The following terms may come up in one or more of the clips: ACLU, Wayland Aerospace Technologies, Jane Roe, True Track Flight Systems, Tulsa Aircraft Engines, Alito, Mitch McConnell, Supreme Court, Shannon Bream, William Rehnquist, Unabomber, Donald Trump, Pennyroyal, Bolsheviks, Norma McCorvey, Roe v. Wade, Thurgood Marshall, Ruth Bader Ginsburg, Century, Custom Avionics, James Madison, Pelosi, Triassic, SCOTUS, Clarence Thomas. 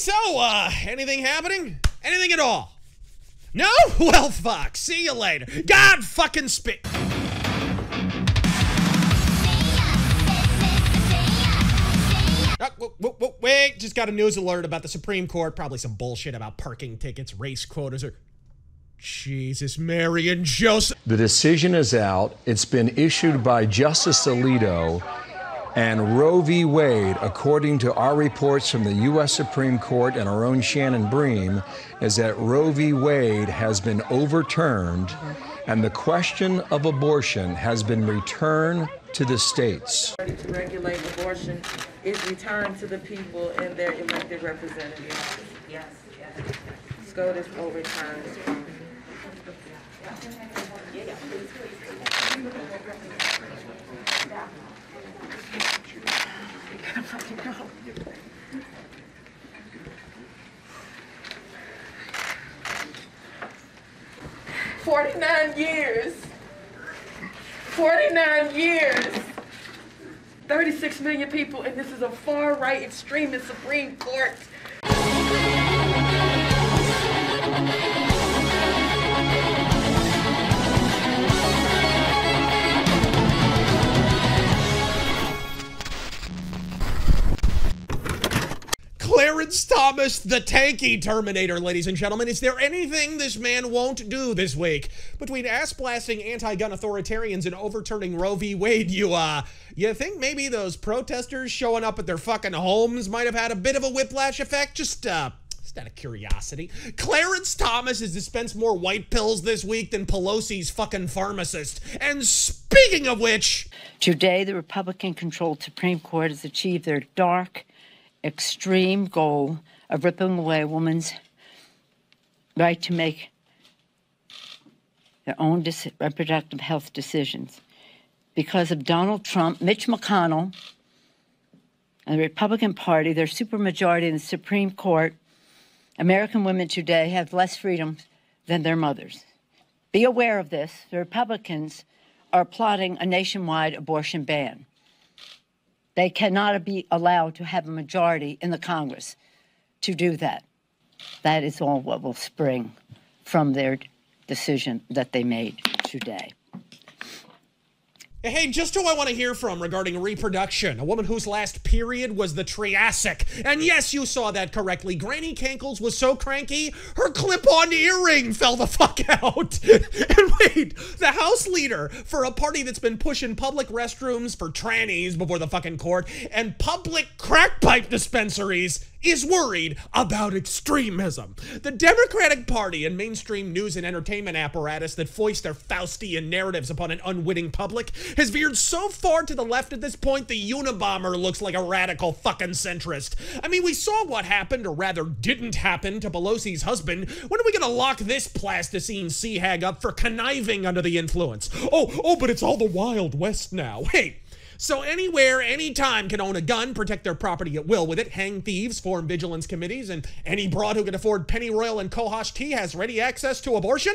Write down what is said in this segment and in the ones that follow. So, anything happening? Anything at all? No? Well, fuck. See you later. God fucking spit. Wait, just got a news alert about the Supreme Court. Probably some bullshit about parking tickets, race quotas, or... Jesus, Mary, and Joseph. The decision is out. It's been issued by Justice Alito and Roe v. Wade, according to our reports from the U.S. Supreme Court and our own Shannon Bream, is that Roe v. Wade has been overturned and the question of abortion has been returned to the states. To regulate abortion is returned to the people and their elected representatives. Yes, yes. SCOTUS overturned. Forty-nine years, 36 million people, and this is a far-right extremist Supreme Court. Clarence Thomas, the tanky Terminator, ladies and gentlemen. Is there anything this man won't do this week? Between ass-blasting anti-gun authoritarians and overturning Roe v. Wade, you think maybe those protesters showing up at their fucking homes might have had a bit of a whiplash effect? Just out of curiosity. Clarence Thomas has dispensed more white pills this week than Pelosi's fucking pharmacist. And speaking of which... Today, the Republican-controlled Supreme Court has achieved their dark, extreme goal of ripping away a woman's right to make their own reproductive health decisions. Because of Donald Trump, Mitch McConnell, and the Republican Party, their supermajority in the Supreme Court, American women today have less freedom than their mothers. Be aware of this. The Republicans are plotting a nationwide abortion ban. They cannot be allowed to have a majority in the Congress to do that. That is all what will spring from their decision that they made today. Hey, just who I want to hear from regarding reproduction. A woman whose last period was the Triassic. And yes, you saw that correctly. Granny Cankles was so cranky, her clip-on earring fell the fuck out. And wait, the house leader for a party that's been pushing public restrooms for trannies before the fucking court and public crack pipe dispensaries is worried about extremism. The Democratic Party and mainstream news and entertainment apparatus that foist their Faustian narratives upon an unwitting public has veered so far to the left at this point, the Unabomber looks like a radical fucking centrist. I mean, we saw what happened, or rather didn't happen, to Pelosi's husband. When are we gonna lock this plasticine sea hag up for conniving under the influence? Oh, but it's all the Wild West now. Hey. So anywhere, anytime can own a gun, protect their property at will with it, hang thieves, form vigilance committees, and any broad who can afford Pennyroyal and Kohash tea has ready access to abortion?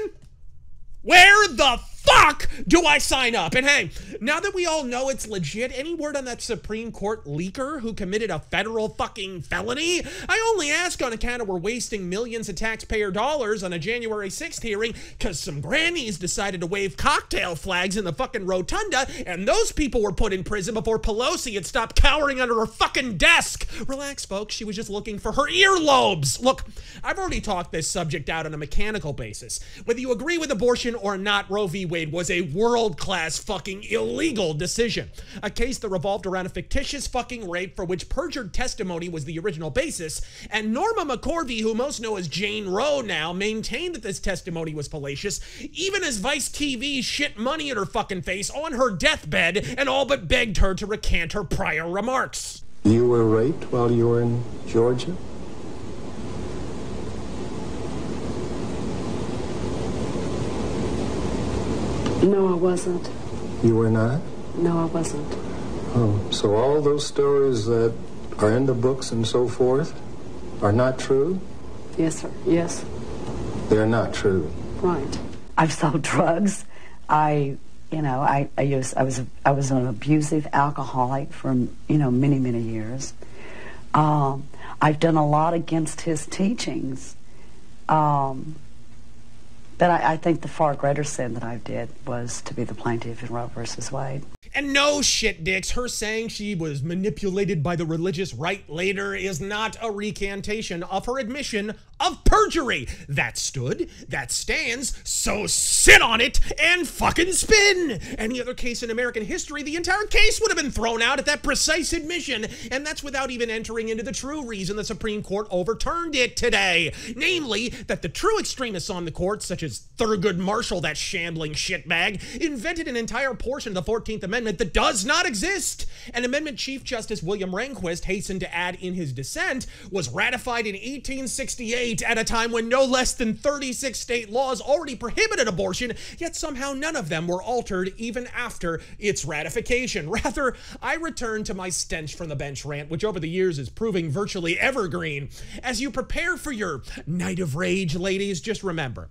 Where the fuck do I sign up? And hey, now that we all know it's legit, any word on that Supreme Court leaker who committed a federal fucking felony? I only ask on account of we're wasting millions of taxpayer dollars on a January 6th hearing because some grannies decided to wave cocktail flags in the fucking rotunda and those people were put in prison before Pelosi had stopped cowering under her fucking desk. Relax, folks. She was just looking for her earlobes. Look, I've already talked this subject out on a mechanical basis. Whether you agree with abortion or not, Roe v. Wade was a world-class fucking illegal decision. A case that revolved around a fictitious fucking rape for which perjured testimony was the original basis, and Norma McCorvey, who most know as Jane Roe now, maintained that this testimony was fallacious, even as Vice TV shit money in her fucking face on her deathbed and all but begged her to recant her prior remarks. You were raped while you were in Georgia? No, I wasn't. You were not? No, I wasn't. Oh, so all those stories that are in the books and so forth are not true? Yes, sir. Yes. They're not true. Right. I've sold drugs. I was an abusive alcoholic for many, many years. I've done a lot against his teachings. But I think the far greater sin that I did was to be the plaintiff in Roe versus Wade. And no, shit dicks, her saying she was manipulated by the religious right later is not a recantation of her admission of perjury. That stood, that stands, so sit on it and fucking spin. Any other case in American history, the entire case would have been thrown out at that precise admission, and that's without even entering into the true reason the Supreme Court overturned it today. Namely, that the true extremists on the court, such as Thurgood Marshall, that shambling shitbag, invented an entire portion of the 14th Amendment that does not exist. An amendment Chief Justice William Rehnquist hastened to add in his dissent was ratified in 1868 at a time when no less than 36 state laws already prohibited abortion, yet somehow none of them were altered even after its ratification. Rather, I return to my stench from the bench rant, which over the years is proving virtually evergreen. As you prepare for your night of rage, ladies, just remember,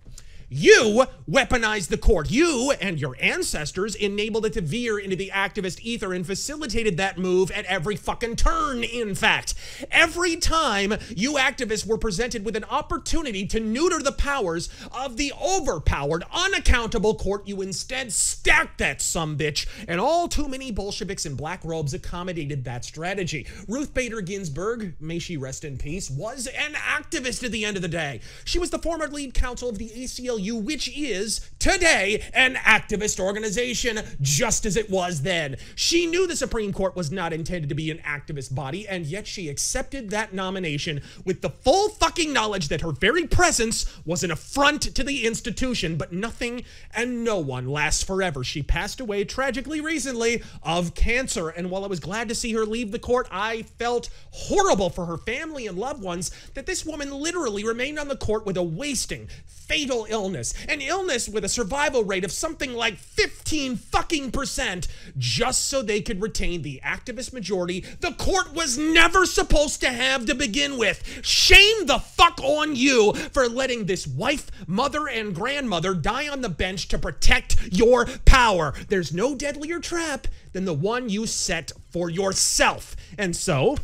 you weaponized the court. You and your ancestors enabled it to veer into the activist ether and facilitated that move at every fucking turn, in fact. Every time you activists were presented with an opportunity to neuter the powers of the overpowered, unaccountable court, you instead stacked that sumbitch, and all too many Bolsheviks in black robes accommodated that strategy. Ruth Bader Ginsburg, may she rest in peace, was an activist at the end of the day. She was the former lead counsel of the ACLU, which is today an activist organization, just as it was then. She knew the Supreme Court was not intended to be an activist body, and yet she accepted that nomination with the full fucking knowledge that her very presence was an affront to the institution. But nothing and no one lasts forever. She passed away tragically recently of cancer, and while I was glad to see her leave the court, I felt horrible for her family and loved ones that this woman literally remained on the court with a wasting, fatal illness. An illness with a survival rate of something like 15% fucking, just so they could retain the activist majority the court was never supposed to have to begin with. Shame the fuck on you for letting this wife, mother, and grandmother die on the bench to protect your power. There's no deadlier trap than the one you set for yourself. And so,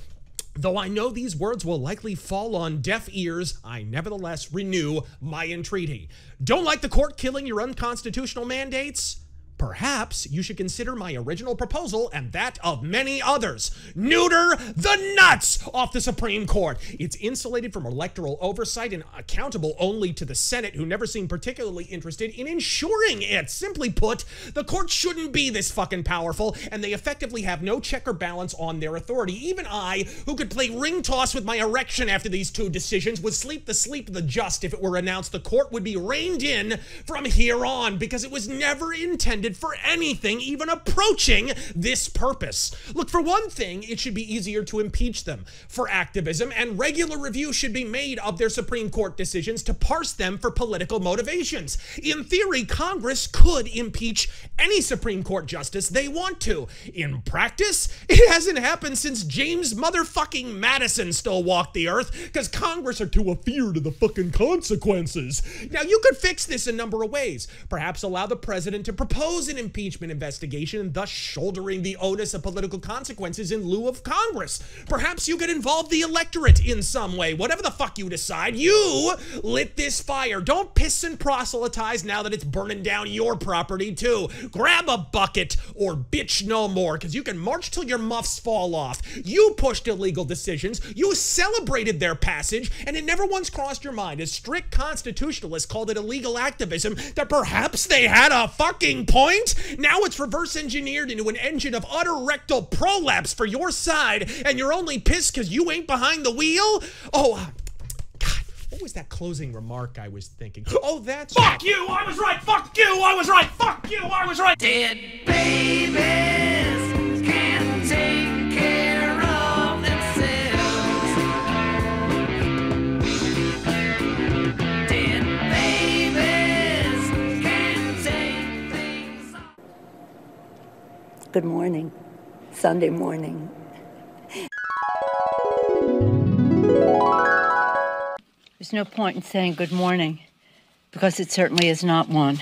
though I know these words will likely fall on deaf ears, I nevertheless renew my entreaty. Don't like the court killing your unconstitutional mandates? Perhaps you should consider my original proposal and that of many others. Neuter the nuts off the Supreme Court. It's insulated from electoral oversight and accountable only to the Senate, who never seemed particularly interested in ensuring it. Simply put, the court shouldn't be this fucking powerful, and they effectively have no check or balance on their authority. Even I, who could play ring toss with my erection after these two decisions, would sleep the just if it were announced the court would be reined in from here on, because it was never intended for anything even approaching this purpose. Look, for one thing, it should be easier to impeach them for activism, and regular review should be made of their Supreme Court decisions to parse them for political motivations. In theory, Congress could impeach any Supreme Court justice they want to. In practice, it hasn't happened since James motherfucking Madison still walked the earth, because Congress are too afeard of the fucking consequences. Now, you could fix this a number of ways. Perhaps allow the president to propose an impeachment investigation, and thus shouldering the onus of political consequences in lieu of Congress. Perhaps you could involve the electorate in some way. Whatever the fuck you decide, you lit this fire. Don't piss and proselytize now that it's burning down your property too. Grab a bucket or bitch no more, because you can march till your muffs fall off. You pushed illegal decisions. You celebrated their passage, and it never once crossed your mind, as strict constitutionalists called it illegal activism, that perhaps they had a fucking point. Now it's reverse engineered into an engine of utter rectal prolapse for your side, and you're only pissed because you ain't behind the wheel? Oh, God, what was that closing remark I was thinking? Oh, that's— Fuck you, I was right! Fuck you, I was right! Fuck you, I was right! Dead babies can't take care of themselves. Dead babies can't take— Good morning, Sunday morning. There's no point in saying good morning, because it certainly is not one.